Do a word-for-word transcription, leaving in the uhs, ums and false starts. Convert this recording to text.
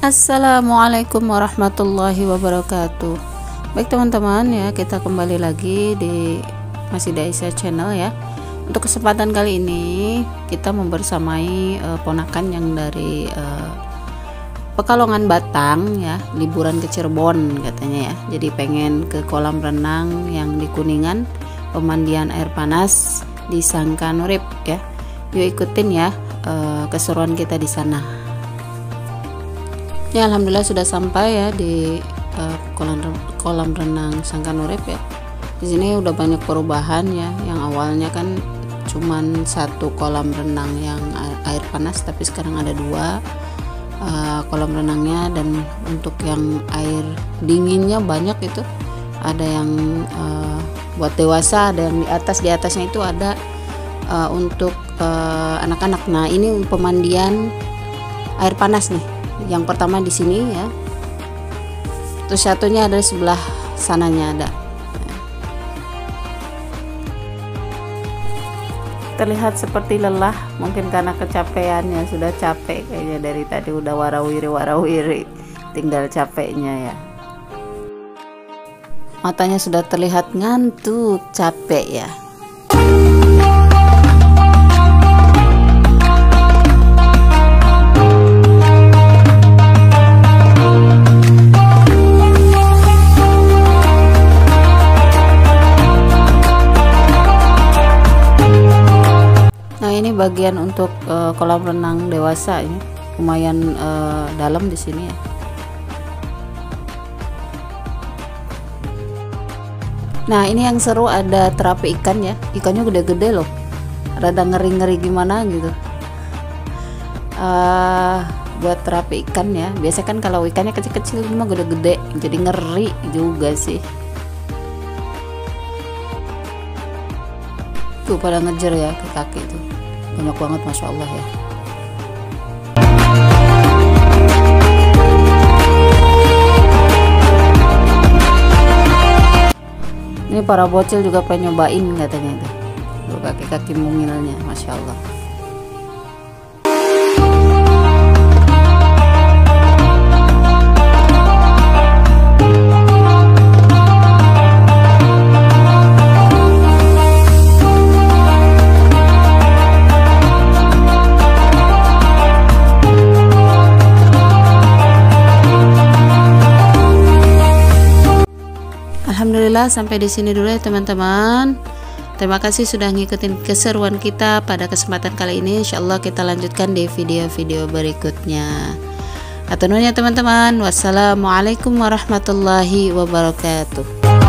Assalamualaikum warahmatullahi wabarakatuh. Baik teman-teman ya, kita kembali lagi di masih di Aisyah Channel ya. Untuk kesempatan kali ini kita membersamai uh, ponakan yang dari uh, Pekalongan Batang ya, liburan ke Cirebon katanya ya. Jadi pengen ke kolam renang yang di Kuningan, pemandian air panas di Sangkanurip ya. Yuk ikutin ya uh, keseruan kita di sana. Ya alhamdulillah sudah sampai ya di uh, kolam, kolam renang Sangkanurip ya. Di sini udah banyak perubahan ya. Yang awalnya kan cuman satu kolam renang yang air panas, tapi sekarang ada dua uh, kolam renangnya, dan untuk yang air dinginnya banyak itu. Ada yang uh, buat dewasa, ada yang di atas di atasnya itu ada uh, untuk anak-anak. Uh, nah ini pemandian air panas nih. Yang pertama di sini ya, terus satunya ada di sebelah sananya ada. Terlihat seperti lelah, mungkin karena kecapeannya, sudah capek kayaknya dari tadi udah warawiri-warawiri, tinggal capeknya ya. Matanya sudah terlihat ngantuk, capek ya. Ini bagian untuk uh, kolam renang dewasa ya. Lumayan uh, dalam di sini ya. Nah ini yang seru ada terapi ikan ya. Ikannya gede-gede loh. Rada ngeri-ngeri gimana gitu. Uh, buat terapi ikan ya. Biasanya kan kalau ikannya kecil-kecil cuma gede-gede. Jadi ngeri juga sih. Tuh pada ngejar ya ke kaki tuh. Banyak banget, masya Allah ya. Ini para bocil juga pengen nyobain katanya itu. Kaki-kaki mungilnya, masya Allah. Alhamdulillah sampai di sini dulu ya teman-teman. Terima kasih sudah ngikutin keseruan kita pada kesempatan kali ini. Insyaallah kita lanjutkan di video-video berikutnya. Atunun ya teman-teman. Wassalamualaikum warahmatullahi wabarakatuh.